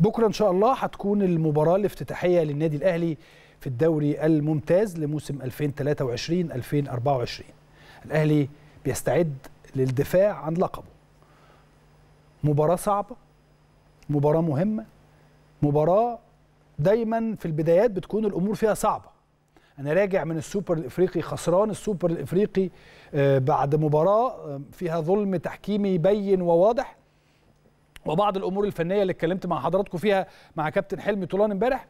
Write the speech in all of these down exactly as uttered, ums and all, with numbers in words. بكرة إن شاء الله هتكون المباراة الافتتاحية للنادي الأهلي في الدوري الممتاز لموسم ألفين وثلاثة وعشرين ألفين وأربعة وعشرين. الأهلي بيستعد للدفاع عن لقبه. مباراة صعبة، مباراة مهمة، مباراة دايما في البدايات بتكون الأمور فيها صعبة. أنا راجع من السوبر الإفريقي خسران السوبر الإفريقي بعد مباراة فيها ظلم تحكيمي بين وواضح، وبعض الأمور الفنية اللي اتكلمت مع حضراتكم فيها مع كابتن حلمي طولان امبارح.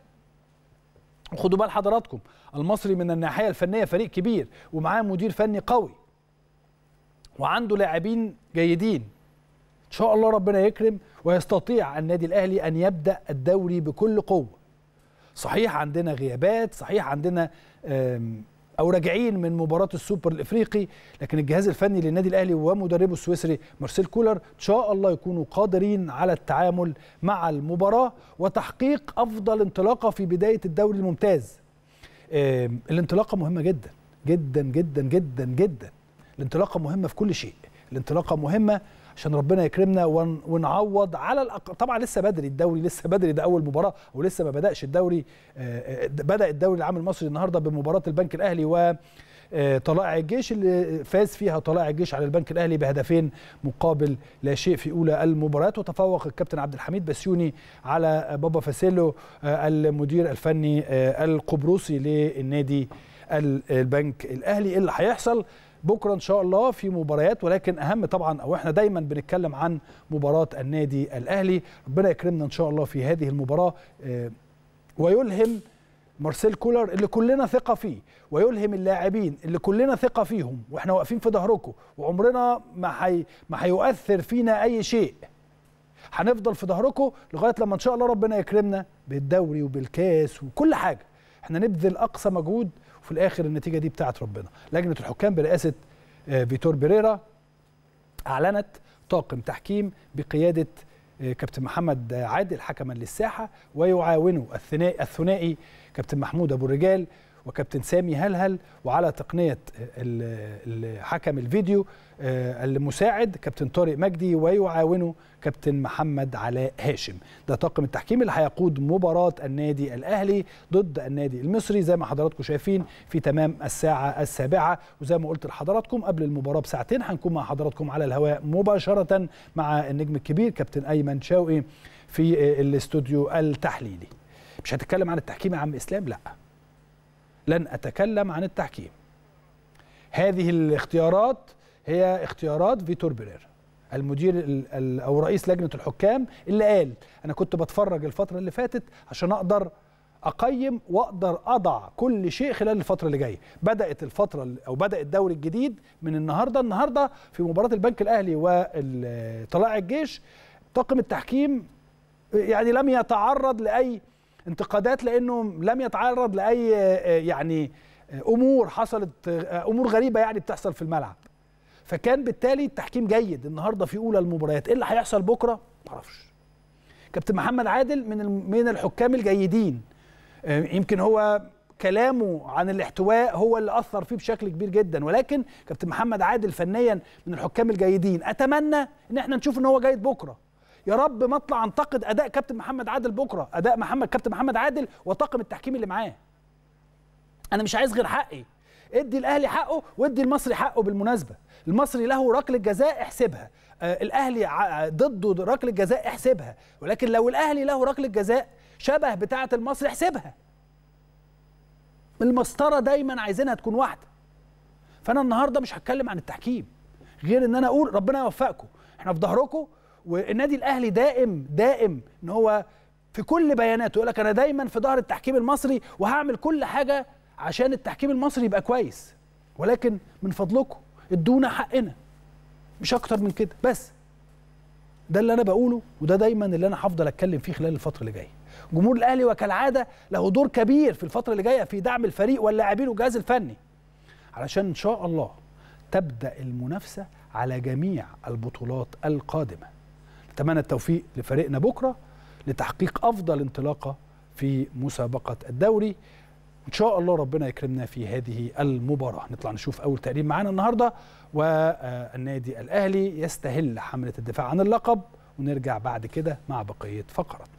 خدوا بال حضراتكم، المصري من الناحية الفنية فريق كبير ومعاه مدير فني قوي وعنده لاعبين جيدين. إن شاء الله ربنا يكرم ويستطيع النادي الأهلي أن يبدأ الدوري بكل قوة. صحيح عندنا غيابات، صحيح عندنا أو راجعين من مباراة السوبر الإفريقي، لكن الجهاز الفني للنادي الأهلي ومدربه السويسري مارسيل كولر إن شاء الله يكونوا قادرين على التعامل مع المباراة وتحقيق أفضل انطلاقة في بداية الدوري الممتاز. الانطلاقة مهمة جدا جدا جدا جدا جدا. الانطلاقة مهمة في كل شيء، الانطلاقة مهمة عشان ربنا يكرمنا ونعوض على الأقل. طبعا لسه بدري، الدوري لسه بدري، ده أول مباراة ولسه ما بدأش الدوري. بدأ الدوري العام المصري النهارده بمباراة البنك الأهلي وطلائع الجيش اللي فاز فيها طلائع الجيش على البنك الأهلي بهدفين مقابل لا شيء في أولى المباراة، وتفوق الكابتن عبد الحميد بسيوني على بابا فاسيلو المدير الفني القبرصي للنادي البنك الأهلي. إيه اللي هيحصل بكرة إن شاء الله في مباريات، ولكن أهم طبعا أو إحنا دايما بنتكلم عن مباراة النادي الأهلي. ربنا يكرمنا إن شاء الله في هذه المباراة ويلهم مارسيل كولر اللي كلنا ثقة فيه، ويلهم اللاعبين اللي كلنا ثقة فيهم، وإحنا واقفين في ظهركم وعمرنا ما حي... ما هيؤثر فينا أي شيء. هنفضل في ظهركم لغاية لما إن شاء الله ربنا يكرمنا بالدوري وبالكاس وكل حاجة. إحنا نبذل أقصى مجهود في الآخر النتيجة دي بتاعت ربنا. لجنة الحكام برئاسة فيتور بيريرا أعلنت طاقم تحكيم بقيادة كابتن محمد عادل حكما للساحة، ويعاونه الثنائي كابتن محمود أبو الرجال وكابتن سامي هلهل، وعلى تقنية حكم الفيديو المساعد كابتن طارق مجدي، ويعاونه كابتن محمد علاء هاشم. ده طاقم التحكيم اللي هيقود مباراة النادي الأهلي ضد النادي المصري زي ما حضراتكم شايفين في تمام الساعة السابعة. وزي ما قلت لحضراتكم قبل المباراة بساعتين هنكون مع حضراتكم على الهواء مباشرة مع النجم الكبير كابتن أيمن شوقي في الاستوديو التحليلي. مش هتتكلم عن التحكيم يا عم إسلام؟ لا، لن أتكلم عن التحكيم. هذه الاختيارات هي اختيارات فيتور بيريرا المدير أو رئيس لجنة الحكام، اللي قال أنا كنت بتفرج الفترة اللي فاتت عشان أقدر أقيم وأقدر أضع كل شيء خلال الفترة اللي جاية. بدأت الفترة أو بدأ الدوري الجديد من النهاردة. النهاردة في مباراة البنك الأهلي وطلائع الجيش طاقم التحكيم يعني لم يتعرض لأي انتقادات، لأنه لم يتعرض لأي يعني أمور حصلت، أمور غريبة يعني بتحصل في الملعب، فكان بالتالي التحكيم جيد النهارده في أولى المباريات. إيه اللي هيحصل بكرة؟ معرفش. كابتن محمد عادل من من الحكام الجيدين، يمكن هو كلامه عن الاحتواء هو اللي أثر فيه بشكل كبير جدا، ولكن كابتن محمد عادل فنيا من الحكام الجيدين. أتمنى إن احنا نشوف إن هو جيد بكرة. يا رب ما اطلع انتقد اداء كابتن محمد عادل بكره، اداء محمد كابتن محمد عادل وطاقم التحكيم اللي معاه. انا مش عايز غير حقي. ادي الاهلي حقه وادي المصري حقه. بالمناسبه المصري له ركله جزاء احسبها، آه الاهلي ضده ركله جزاء احسبها، ولكن لو الاهلي له ركله جزاء شبه بتاعه المصري احسبها. المسطره دايما عايزينها تكون واحده. فانا النهارده مش هتكلم عن التحكيم غير ان انا اقول ربنا يوفقكم، احنا في ظهركم. والنادي الاهلي دائم دائم ان هو في كل بياناته يقول لك انا دايما في ظهر التحكيم المصري وهعمل كل حاجه عشان التحكيم المصري يبقى كويس، ولكن من فضلكم ادونا حقنا، مش اكتر من كده. بس ده اللي انا بقوله، وده دايما اللي انا هفضل اتكلم فيه خلال الفتره اللي جايه. جمهور الاهلي وكالعاده له دور كبير في الفتره اللي جايه في دعم الفريق واللاعبين والجهاز الفني، علشان ان شاء الله تبدا المنافسه على جميع البطولات القادمه. أتمنى التوفيق لفريقنا بكرة لتحقيق أفضل انطلاقة في مسابقة الدوري، وإن شاء الله ربنا يكرمنا في هذه المباراة. نطلع نشوف أول تقريب معانا النهاردة، والنادي الأهلي يستهل حملة الدفاع عن اللقب، ونرجع بعد كده مع بقية فقراتنا.